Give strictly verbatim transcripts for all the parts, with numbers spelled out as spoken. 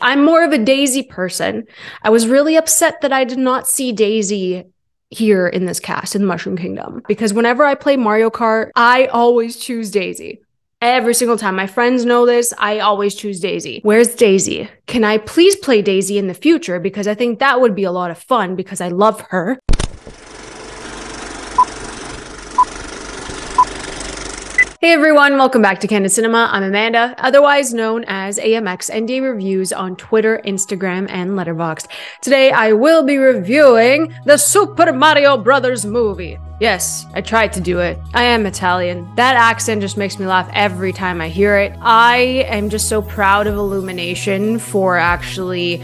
I'm more of a Daisy person. I was really upset that I did not see Daisy here in this cast in the Mushroom Kingdom, because whenever I play Mario Kart, I always choose Daisy. Every single time. My friends know this. I always choose Daisy. Where's Daisy? Can I please play Daisy in the future? Because I think that would be a lot of fun because I love her. Hey everyone, welcome back to Candid Cinema. I'm Amanda, otherwise known as A M X N D Reviews on Twitter, Instagram, and Letterboxd. Today I will be reviewing the Super Mario Bros. Movie. Yes, I tried to do it. I am Italian. That accent just makes me laugh every time I hear it. I am just so proud of Illumination for actually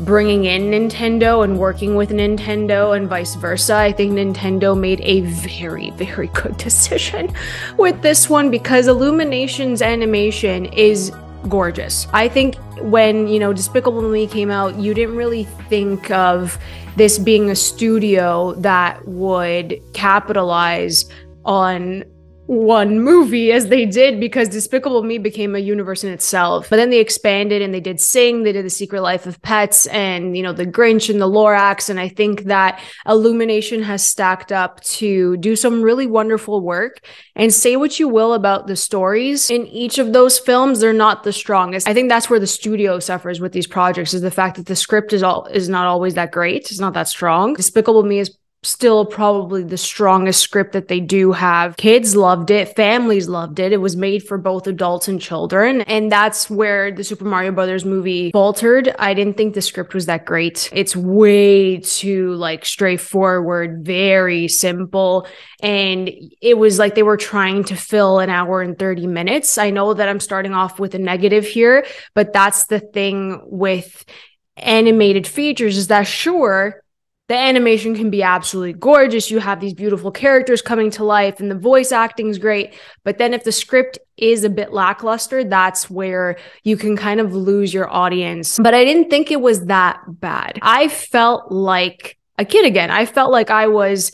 bringing in Nintendo and working with Nintendo and vice versa. I think Nintendo made a very, very good decision with this one because Illumination's animation is gorgeous. I think when, you know, Despicable Me came out, you didn't really think of this being a studio that would capitalize on one movie as they did, because Despicable Me became a universe in itself. But then they expanded and they did Sing, they did The Secret Life of Pets, and, you know, The Grinch and The Lorax. And I think that Illumination has stacked up to do some really wonderful work. And say what you will about the stories in each of those films, they're not the strongest. I think that's where the studio suffers with these projects, is the fact that the script is all is not always that great. It's not that strong. Despicable Me is still probably the strongest script that they do have. Kids loved it. Families loved it. It was made for both adults and children. And that's where the Super Mario Brothers movie faltered. I didn't think the script was that great. It's way too like straightforward, very simple. And it was like they were trying to fill an hour and thirty minutes. I know that I'm starting off with a negative here, but that's the thing with animated features, is that sure, the animation can be absolutely gorgeous. You have these beautiful characters coming to life and the voice acting is great. But then if the script is a bit lackluster, that's where you can kind of lose your audience. But I didn't think it was that bad. I felt like a kid again. I felt like I was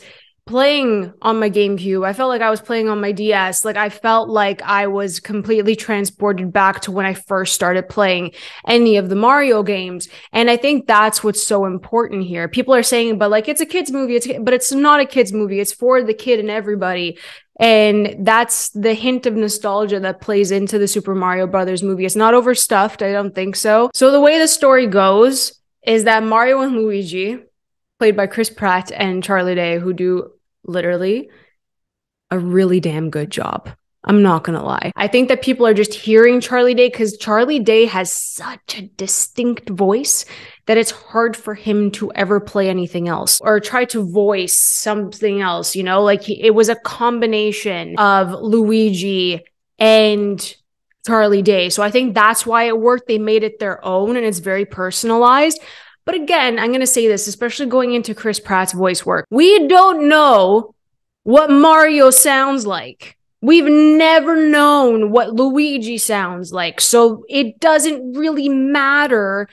playing on my GameCube. I felt like I was playing on my D S. Like I felt like I was completely transported back to when I first started playing any of the Mario games. And I think that's what's so important here. People are saying, but like, it's a kid's movie, it's, but it's not a kid's movie. It's for the kid and everybody. And that's the hint of nostalgia that plays into the Super Mario Brothers movie. It's not overstuffed. I don't think so. So the way the story goes is that Mario and Luigi, played by Chris Pratt and Charlie Day, who do literally a really damn good job. I'm not gonna lie. I think that people are just hearing Charlie Day because Charlie Day has such a distinct voice that it's hard for him to ever play anything else or try to voice something else, you know? Like he, it was a combination of Luigi and Charlie Day. So I think that's why it worked. They made it their own and it's very personalized. But again, I'm going to say this, especially going into Chris Pratt's voice work. We don't know what Mario sounds like. We've never known what Luigi sounds like. So it doesn't really matter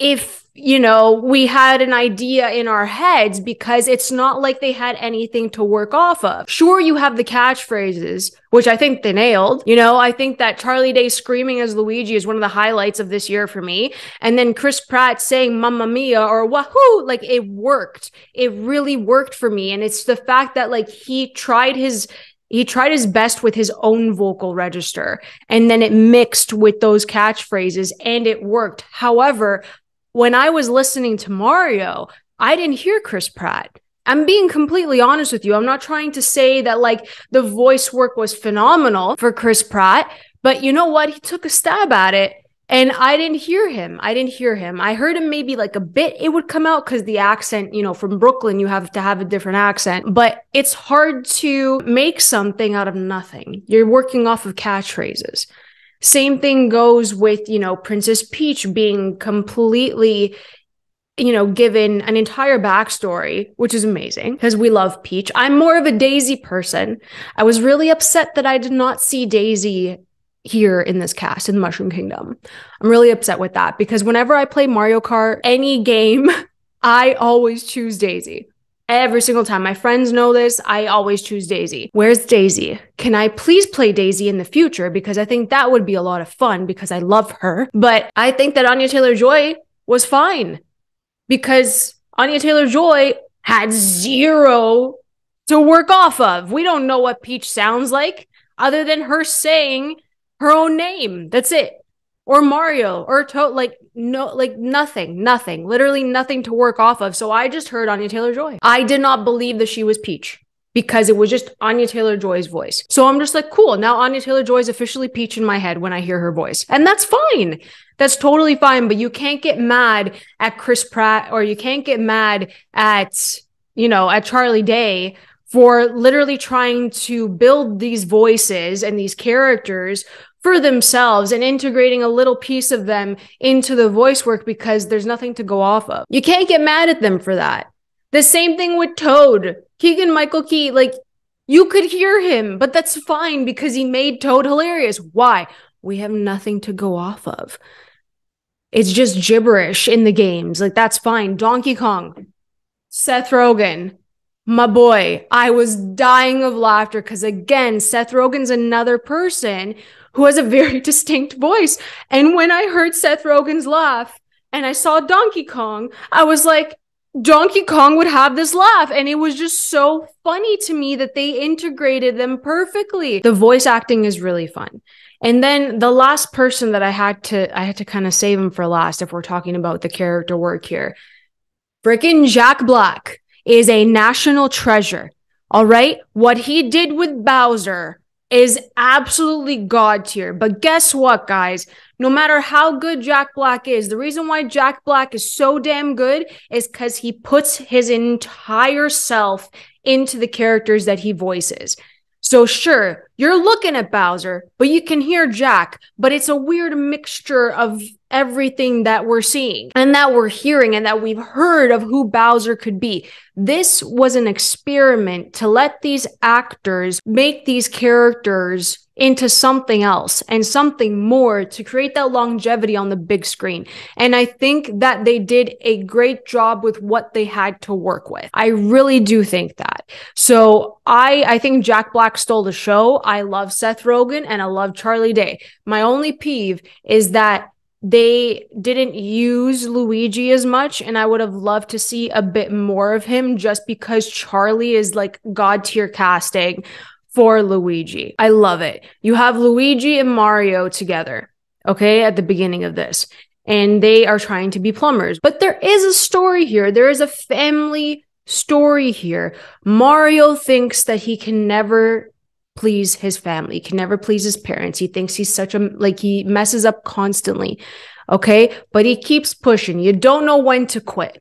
if, you know, we had an idea in our heads, because it's not like they had anything to work off of. Sure, you have the catchphrases, which I think they nailed. You know, I think that Charlie Day screaming as Luigi is one of the highlights of this year for me. And then Chris Pratt saying Mamma Mia or Wahoo, like it worked. It really worked for me. And it's the fact that like he tried his... He tried his best with his own vocal register, and then it mixed with those catchphrases and it worked. However, when I was listening to Mario, I didn't hear Chris Pratt. I'm being completely honest with you. I'm not trying to say that like the voice work was phenomenal for Chris Pratt, but you know what? He took a stab at it. And I didn't hear him. I didn't hear him. I heard him maybe like a bit. It would come out because the accent, you know, from Brooklyn, you have to have a different accent. But it's hard to make something out of nothing. You're working off of catchphrases. Same thing goes with, you know, Princess Peach being completely, you know, given an entire backstory, which is amazing because we love Peach. I'm more of a Daisy person. I was really upset that I did not see Daisy here in this cast in the Mushroom Kingdom. I'm really upset with that because whenever I play Mario Kart, any game, I always choose Daisy. Every single time. My friends know this. I always choose Daisy. Where's Daisy? Can I please play Daisy in the future? Because I think that would be a lot of fun because I love her. But I think that Anya Taylor-Joy was fine because Anya Taylor-Joy had zero to work off of. We don't know what Peach sounds like other than her saying her own name. That's it. Or Mario or Toad, like no, like nothing, nothing, literally nothing to work off of. So I just heard Anya Taylor-Joy. I did not believe that she was Peach because it was just Anya Taylor-Joy's voice. So I'm just like, cool. Now Anya Taylor-Joy is officially Peach in my head when I hear her voice. And that's fine. That's totally fine. But you can't get mad at Chris Pratt or you can't get mad at, you know, at Charlie Day for literally trying to build these voices and these characters for themselves and integrating a little piece of them into the voice work because there's nothing to go off of. You can't get mad at them for that. The same thing with Toad. Keegan Michael Key, like, you could hear him, but that's fine because he made Toad hilarious. Why? We have nothing to go off of. It's just gibberish in the games. Like, that's fine. Donkey Kong, Seth Rogen, my boy, I was dying of laughter because, again, Seth Rogen's another person who has a very distinct voice. And when I heard Seth Rogen's laugh and I saw Donkey Kong, I was like, Donkey Kong would have this laugh. And it was just so funny to me that they integrated them perfectly. The voice acting is really fun. And then the last person that I had to, I had to kind of save him for last if we're talking about the character work here. Frickin' Jack Black is a national treasure, all right? What he did with Bowser is absolutely God tier. But guess what, guys? No matter how good Jack Black is, the reason why Jack Black is so damn good is because he puts his entire self into the characters that he voices. So sure, you're looking at Bowser, but you can hear Jack, but it's a weird mixture of everything that we're seeing and that we're hearing and that we've heard of who Bowser could be. This was an experiment to let these actors make these characters into something else and something more to create that longevity on the big screen. And I think that they did a great job with what they had to work with. I really do think that. So I, I think Jack Black stole the show. I love Seth Rogen and I love Charlie Day. My only peeve is that they didn't use Luigi as much, and I would have loved to see a bit more of him just because Charlie is like God tier casting for Luigi. I love it. You have Luigi and Mario together, okay, at the beginning of this, and they are trying to be plumbers. But there is a story here. There is a family story here. Mario thinks that he can never please his family, he can never please his parents. He thinks he's such a, like, he messes up constantly, okay? But he keeps pushing. You don't know when to quit.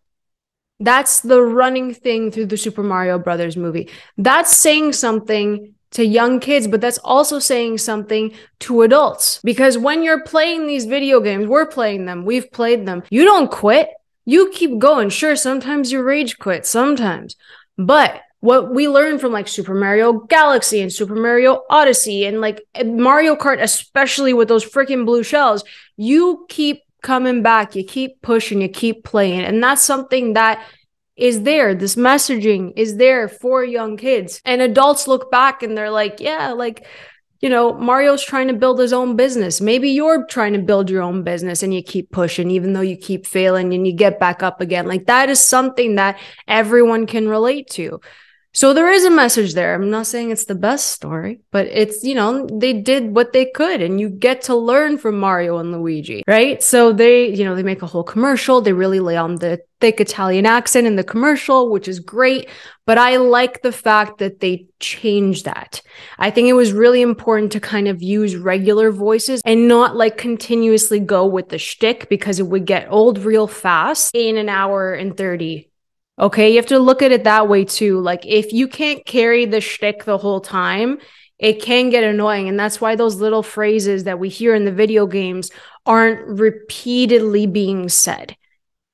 That's the running thing through the Super Mario Brothers movie. That's saying something to young kids, but that's also saying something to adults. Because when you're playing these video games, we're playing them, we've played them, you don't quit. You keep going. Sure, sometimes you rage quit, sometimes. But what we learned from like Super Mario Galaxy and Super Mario Odyssey and like Mario Kart, especially with those freaking blue shells, you keep coming back, you keep pushing, you keep playing. And that's something that is there. This messaging is there for young kids. And adults look back and they're like, yeah, like, you know, Mario's trying to build his own business. Maybe you're trying to build your own business and you keep pushing, even though you keep failing and you get back up again. Like that is something that everyone can relate to. So there is a message there. I'm not saying it's the best story, but it's, you know, they did what they could and you get to learn from Mario and Luigi, right? So they, you know, they make a whole commercial. They really lay on the thick Italian accent in the commercial, which is great. But I like the fact that they changed that. I think it was really important to kind of use regular voices and not like continuously go with the shtick because it would get old real fast in an hour and thirty. Okay, you have to look at it that way too. Like if you can't carry the shtick the whole time, it can get annoying. And that's why those little phrases that we hear in the video games aren't repeatedly being said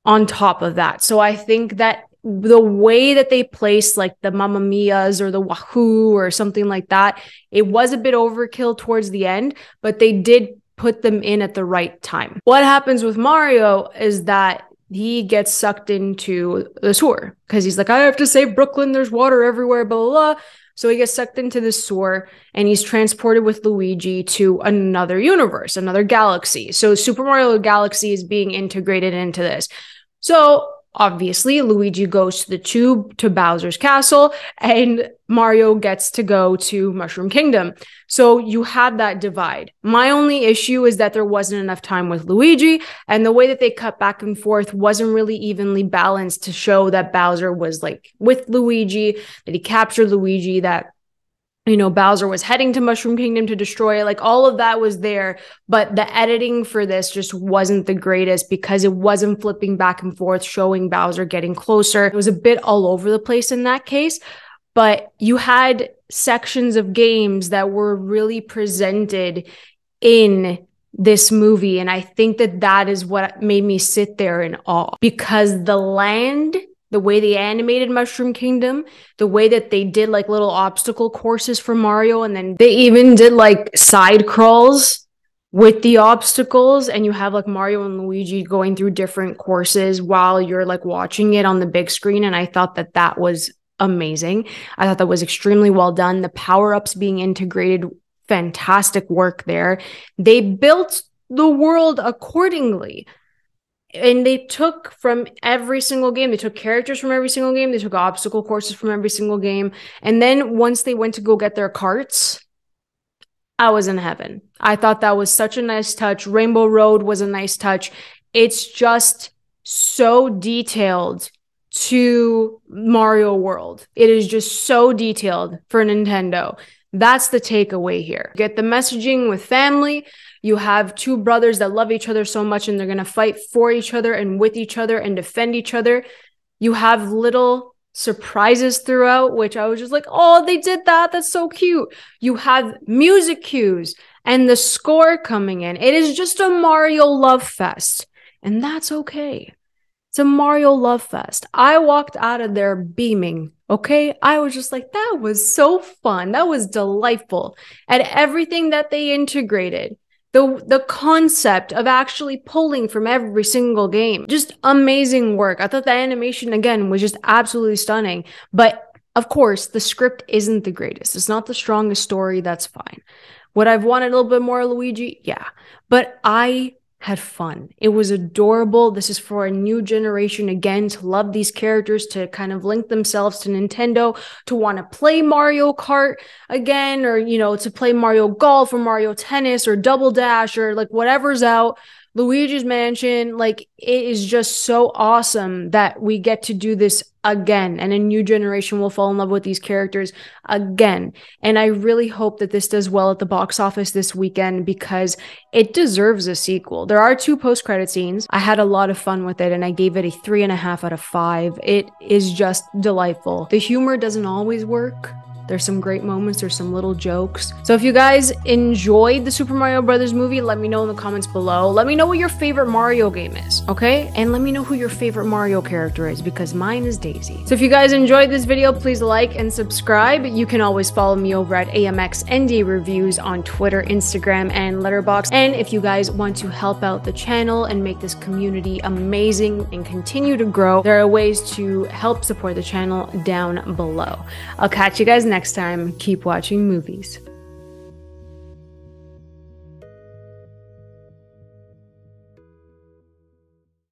on top of that. So I think that the way that they placed like the Mamma Mia's or the Wahoo or something like that, it was a bit overkill towards the end, but they did put them in at the right time. What happens with Mario is that he gets sucked into the sewer because he's like, I have to save Brooklyn. There's water everywhere, blah, blah, blah. So he gets sucked into the sewer and he's transported with Luigi to another universe, another galaxy. So Super Mario Galaxy is being integrated into this. So obviously Luigi goes to the tube to Bowser's castle and Mario gets to go to Mushroom Kingdom. So you had that divide. My only issue is that there wasn't enough time with Luigi, and the way that they cut back and forth wasn't really evenly balanced to show that Bowser was like with Luigi, that he captured Luigi, that, you know, Bowser was heading to Mushroom Kingdom to destroy it. Like, all of that was there, but the editing for this just wasn't the greatest because it wasn't flipping back and forth, showing Bowser getting closer. It was a bit all over the place in that case, but you had sections of games that were really presented in this movie, and I think that that is what made me sit there in awe, because the land, the way they animated Mushroom Kingdom, the way that they did like little obstacle courses for Mario, and then they even did like side crawls with the obstacles, and you have like Mario and Luigi going through different courses while you're like watching it on the big screen. And I thought that that was amazing. I thought that was extremely well done. The power-ups being integrated, fantastic work there. They built the world accordingly. And they took from every single game, they took characters from every single game, they took obstacle courses from every single game. And then once they went to go get their carts, I was in heaven. I thought that was such a nice touch. Rainbow Road was a nice touch. It's just so detailed to Mario World. It is just so detailed for Nintendo. That's the takeaway here. Get the messaging with family. You have two brothers that love each other so much, and they're going to fight for each other and with each other and defend each other. You have little surprises throughout, which I was just like, oh, they did that. That's so cute. You have music cues and the score coming in. It is just a Mario love fest, and that's okay. It's a Mario love fest. I walked out of there beaming. Okay, I was just like, that was so fun. That was delightful. And everything that they integrated, the the concept of actually pulling from every single game, just amazing work. I thought the animation, again, was just absolutely stunning. But of course, the script isn't the greatest. It's not the strongest story. That's fine. Would I have wanted a little bit more Luigi? Yeah. But I had fun. It was adorable. This is for a new generation, again, to love these characters, to kind of link themselves to Nintendo, to want to play Mario Kart again, or, you know, to play Mario Golf or Mario Tennis or Double Dash or like whatever's out, Luigi's Mansion. Like, it is just so awesome that we get to do this again, and a new generation will fall in love with these characters again. And I really hope that this does well at the box office this weekend, because it deserves a sequel. There are two post-credit scenes. I had a lot of fun with it, and I gave it a three and a half out of five. It is just delightful. The humor doesn't always work. There's some great moments, there's some little jokes. So if you guys enjoyed the Super Mario Bros. Movie, let me know in the comments below. Let me know what your favorite Mario game is, okay? And let me know who your favorite Mario character is, because mine is Daisy. So if you guys enjoyed this video, please like and subscribe. You can always follow me over at A M X N D Reviews on Twitter, Instagram, and Letterboxd. And if you guys want to help out the channel and make this community amazing and continue to grow, there are ways to help support the channel down below. I'll catch you guys next time. Next time, keep watching movies.